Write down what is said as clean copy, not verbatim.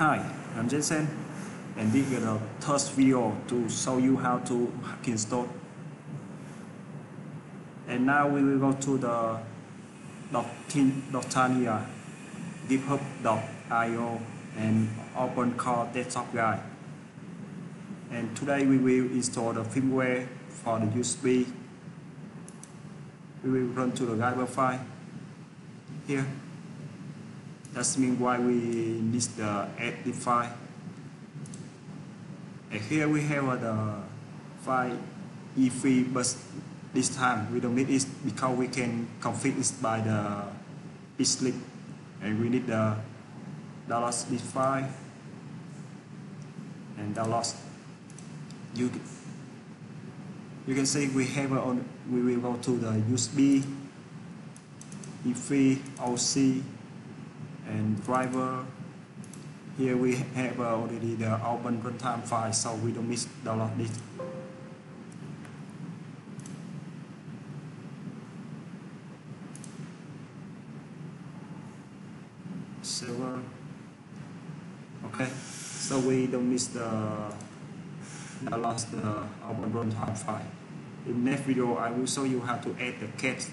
Hi, I'm Jensen, and this is the first video to show you how to install. And now we will go to the Dortania, GitHub.io, and OpenCore desktop guide. And today we will install the firmware for the USB. We will run to the driver file here. That means why we need the EFI file. And here we have the file EFI, but this time we don't need it because we can configure it by the XLib, and we need the download this file and download. You can see we have on. We will go to the USB, EFI, OC, and driver. Here we have already the open runtime file, so we don't miss download it. Server. Okay, so we don't miss the download the open runtime file. In next video, I will show you how to add the cache.